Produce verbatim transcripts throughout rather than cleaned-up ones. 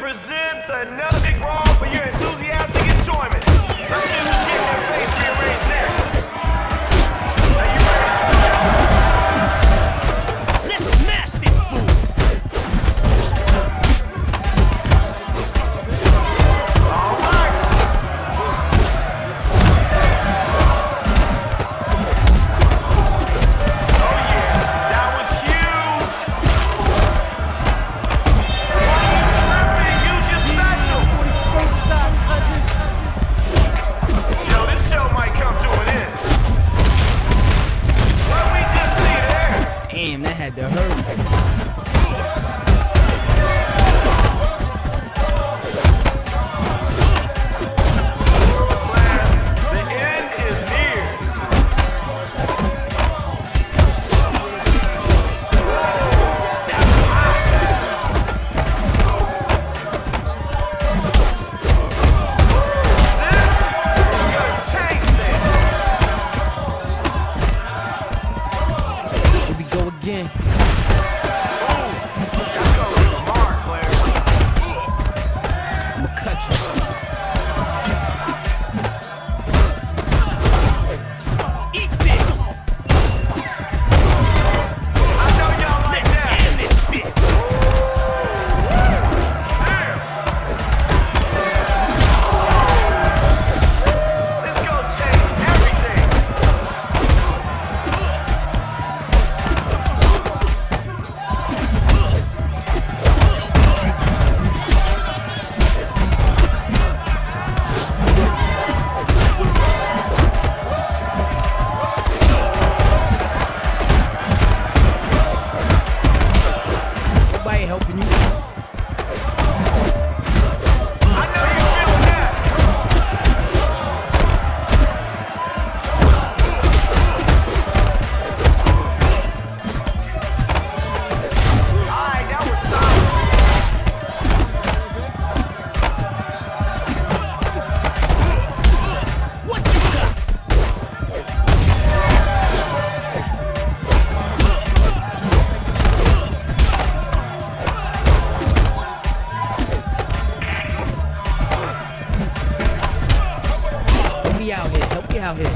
Presents another big brawl for your enthusiastic enjoyment. Let's see who's getting their face rearranged next. Are you ready to start? Let's smash this fool! All right! Oh yeah, that was huge! Damn, that had to hurt. Again. Oh, that goes to the mark, player. I'm gonna cut you. Eat this. I know y'all like that. End this bitch. Oh, it's gonna change everything. Helping you. I know you feel that. Alright, that was solid. What you out here, help me out here.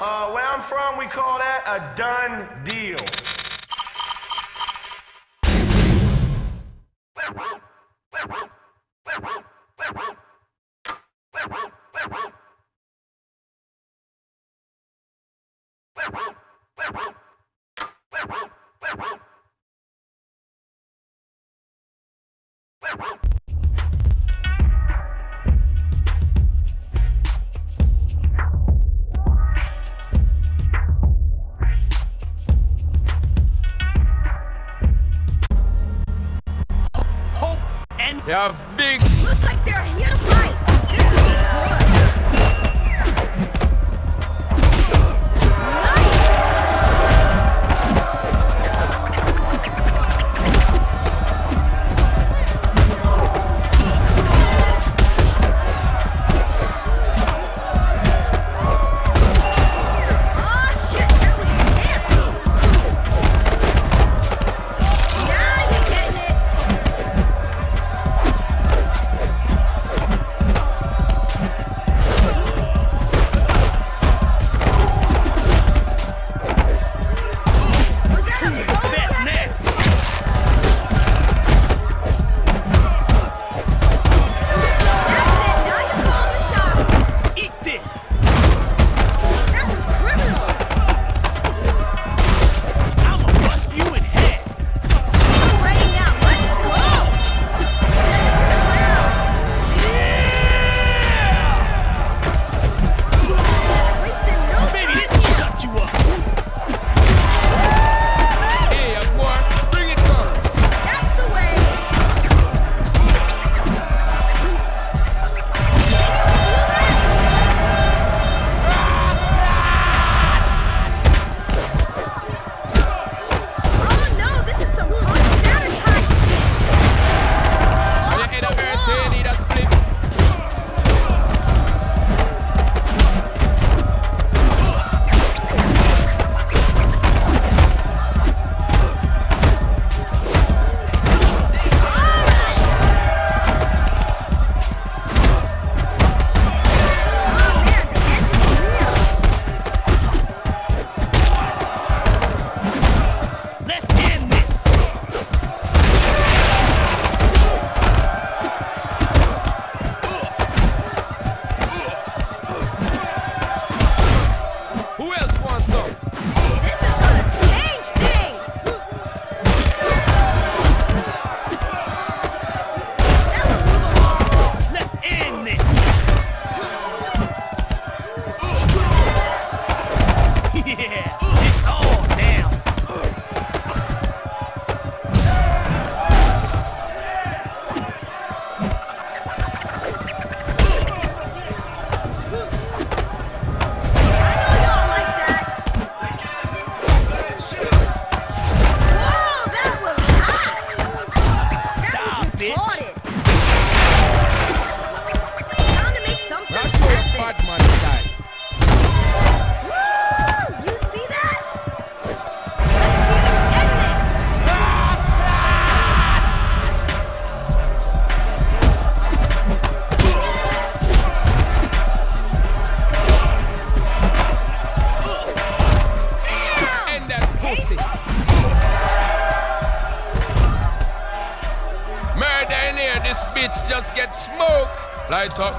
Uh, where I'm from, we call that a done deal. Woo! Hope and yeah, big. Looks like they're here to fight. bad man style. You see that? Let's see him end next. End that pussy. Murder in here, this bitch just get smoked. Light up.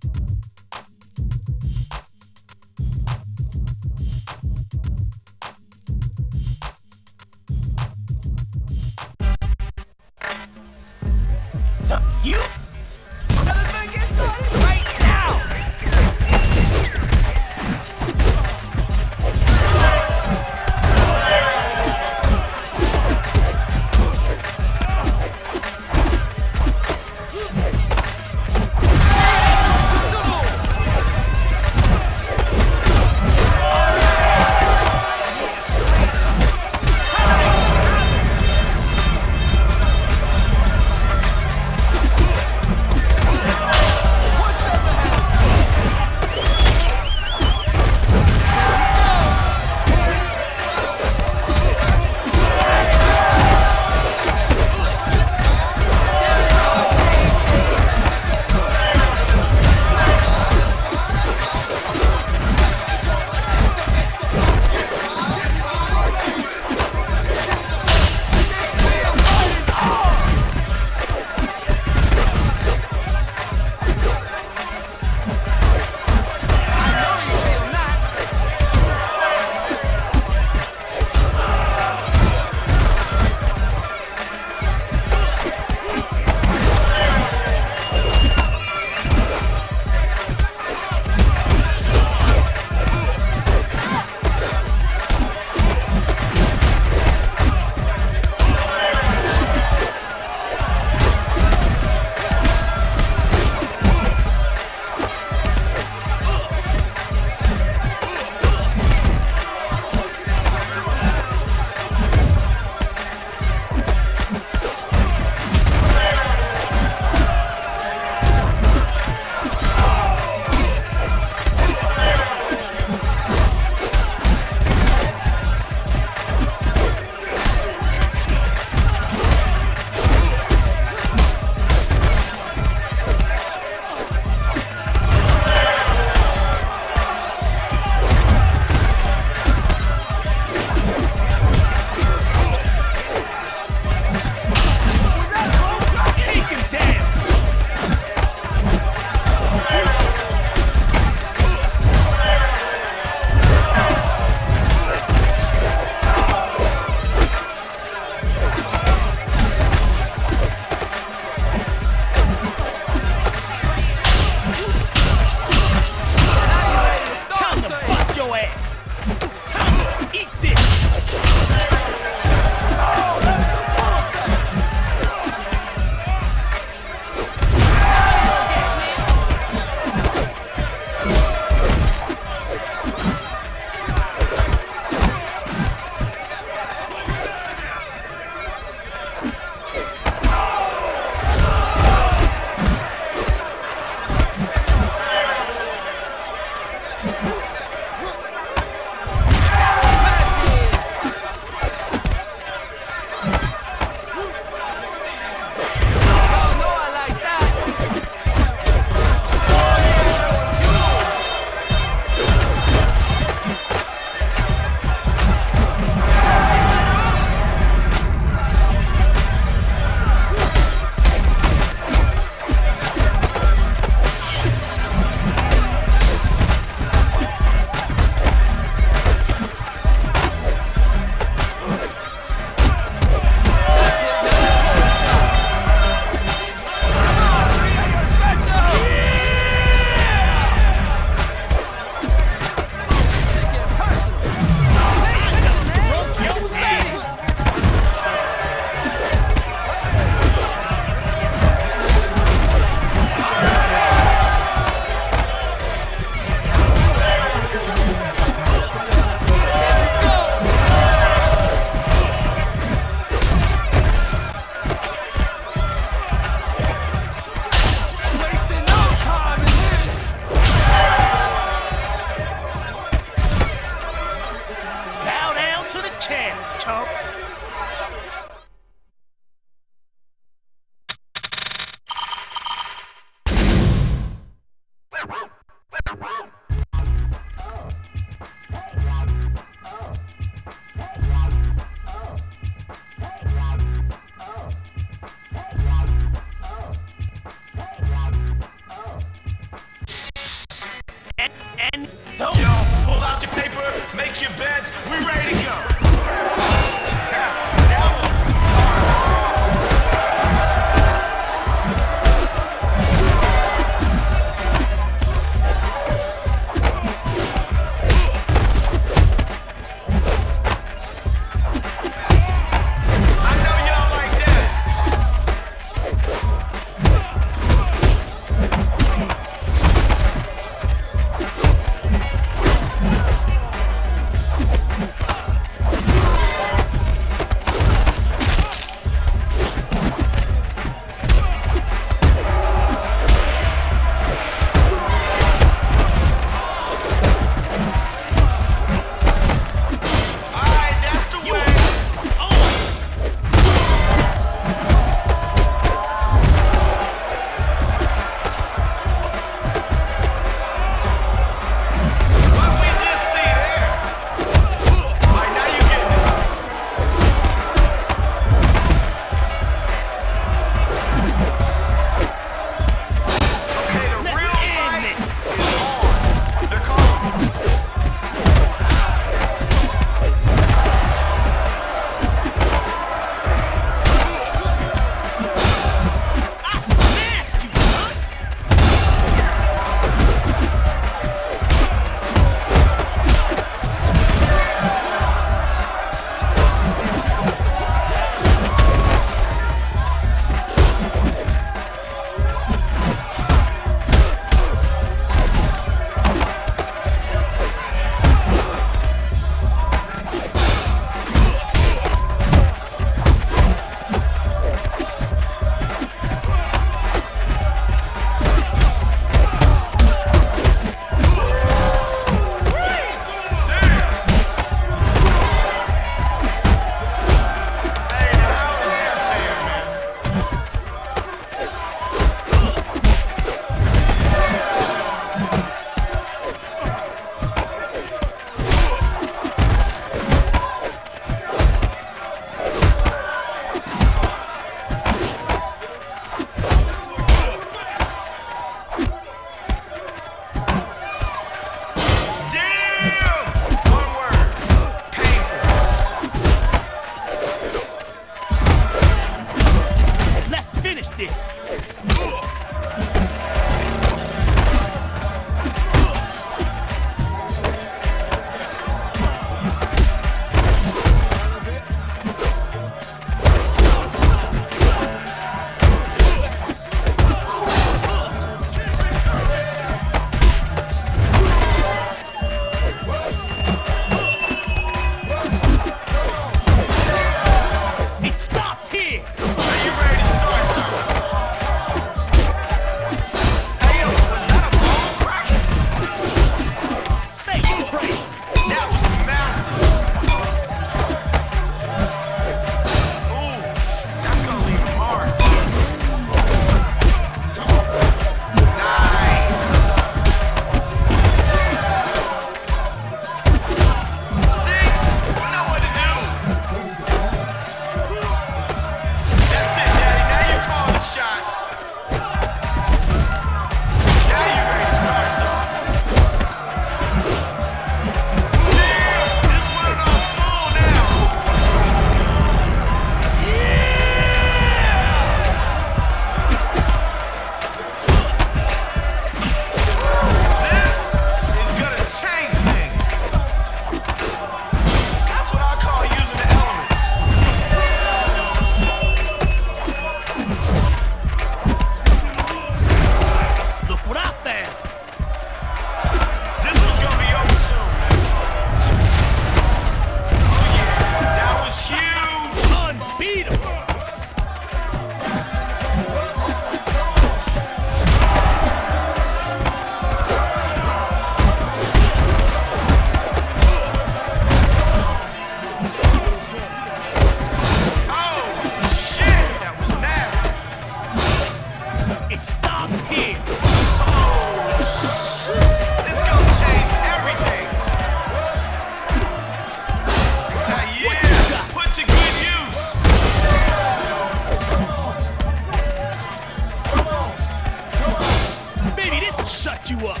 I'll shut you up.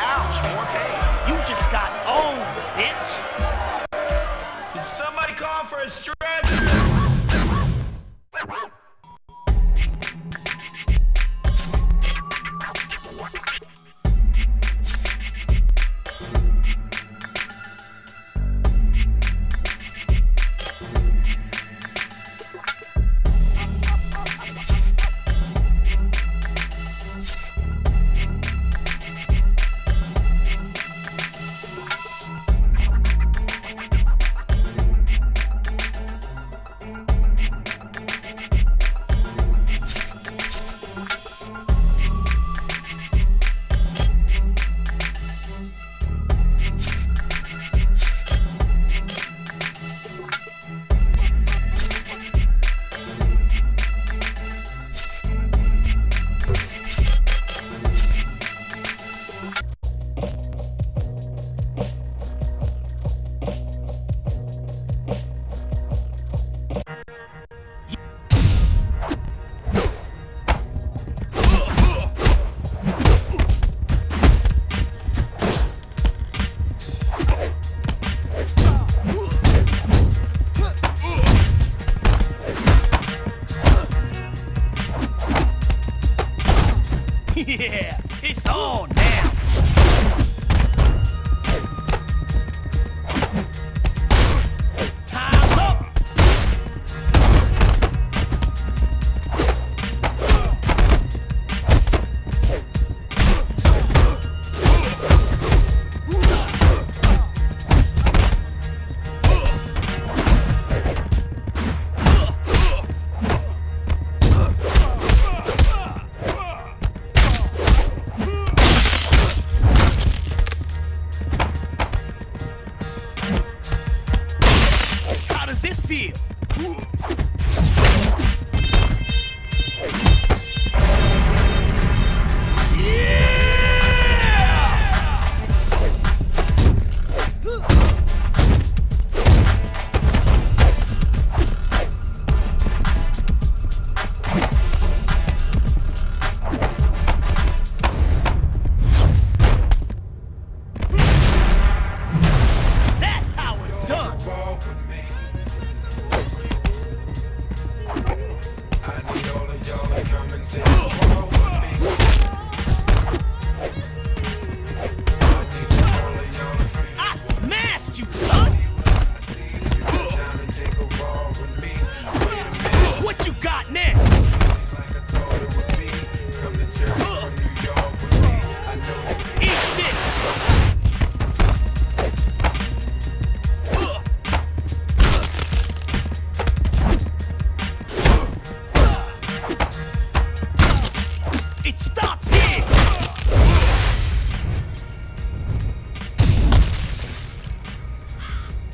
Ouch, more pain. You just got owned, bitch. Did somebody call for a stretch? Yeah, it's on now. Time's up. This feel.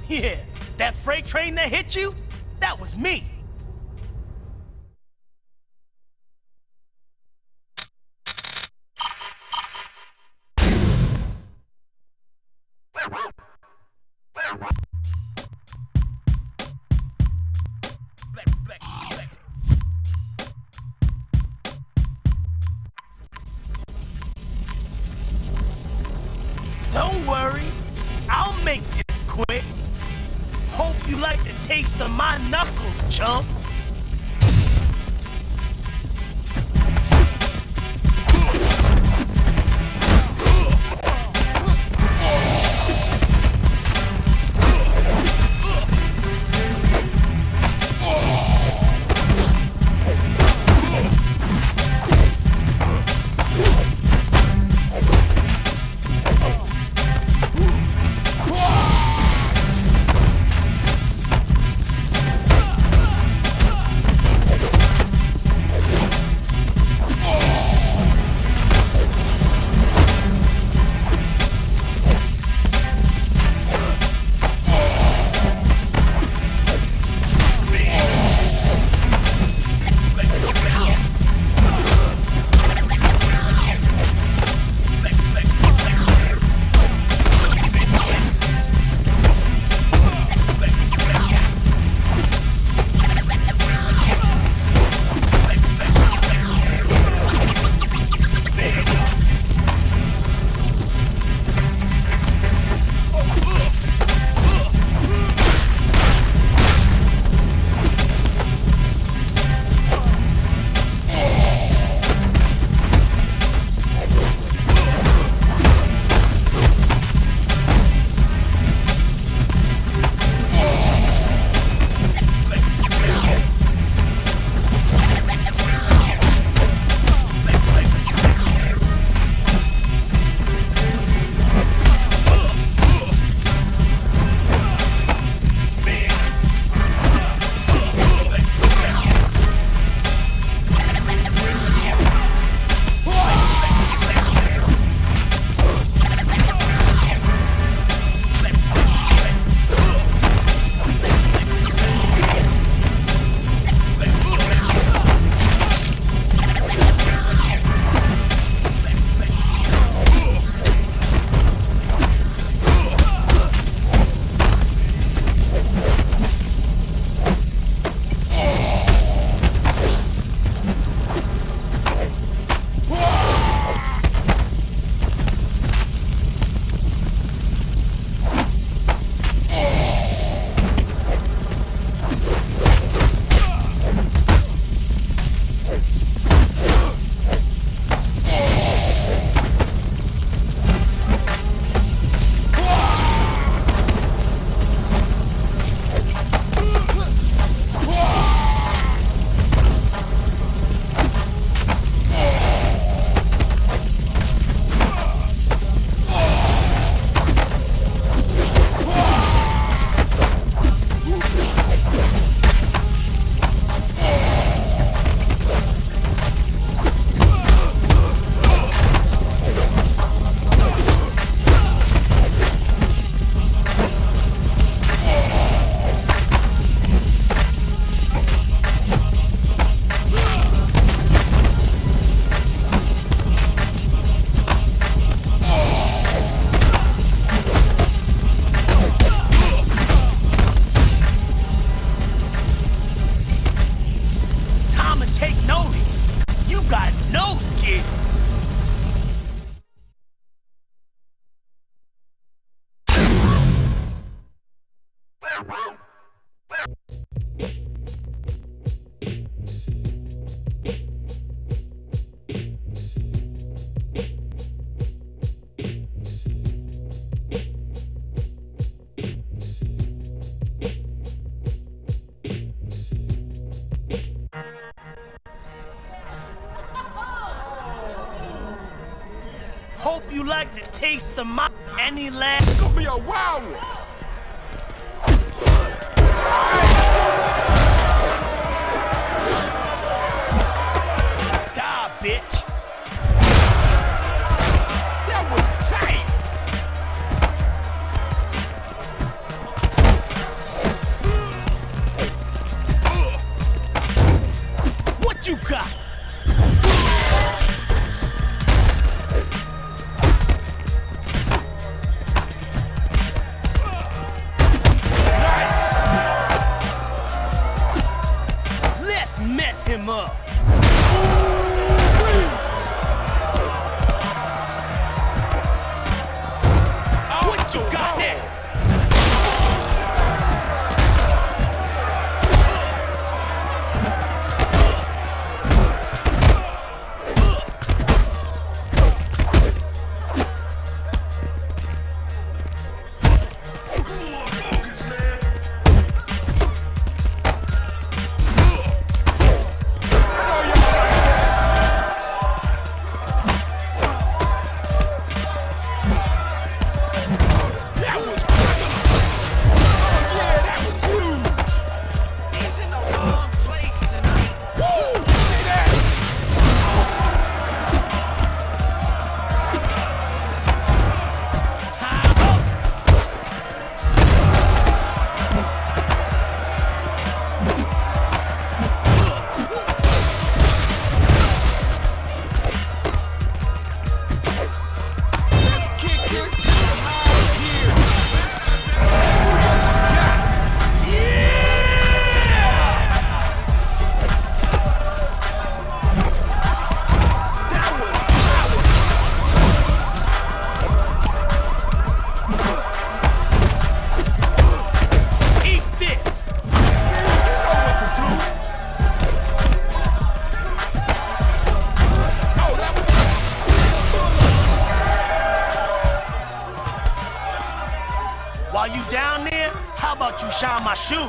Yeah, that freight train that hit you, that was me. Don't worry, I'll make this quick. Hope you like the taste of my knuckles, chump. Hope you like the taste of my any last. It's gonna be a wild one. Die, bitch. You got it. Nice. Let's mess him up. What you got there? While you down there, how about you shine my shoes?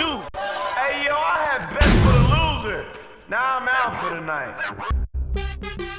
Hey yo, I had bets for the loser. Now I'm out for the night.